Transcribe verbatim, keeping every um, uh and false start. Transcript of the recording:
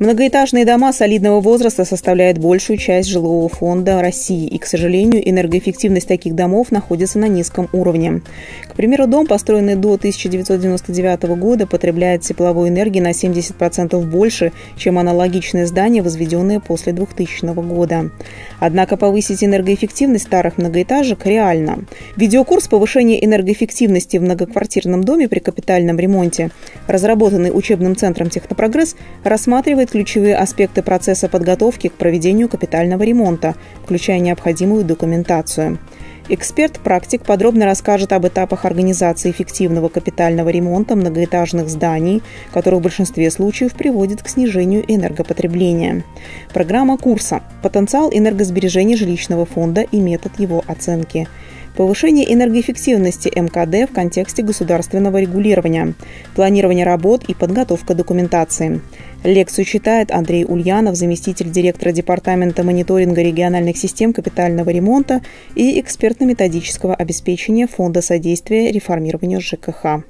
Многоэтажные дома солидного возраста составляют большую часть жилого фонда России, и, к сожалению, энергоэффективность таких домов находится на низком уровне. К примеру, дом, построенный до тысяча девятьсот девяносто девятого года, потребляет тепловой энергии на семьдесят процентов больше, чем аналогичные здания, возведенные после двухтысячного года. Однако повысить энергоэффективность старых многоэтажек реально. Видеокурс повышения энергоэффективности в многоквартирном доме при капитальном ремонте, разработанный учебным центром «ТехноПрогресс», рассматривает ключевые аспекты процесса подготовки к проведению капитального ремонта, включая необходимую документацию. Эксперт-практик подробно расскажет об этапах организации эффективного капитального ремонта многоэтажных зданий, который в большинстве случаев приводит к снижению энергопотребления. Программа курса «Потенциал энергосбережения жилищного фонда и метод его оценки». Повышение энергоэффективности эм ка дэ в контексте государственного регулирования, планирование работ и подготовка документации. Лекцию читает Андрей Ульянов, заместитель директора Департамента мониторинга региональных систем капитального ремонта и экспертно-методического обеспечения Фонда содействия реформированию ЖКХ.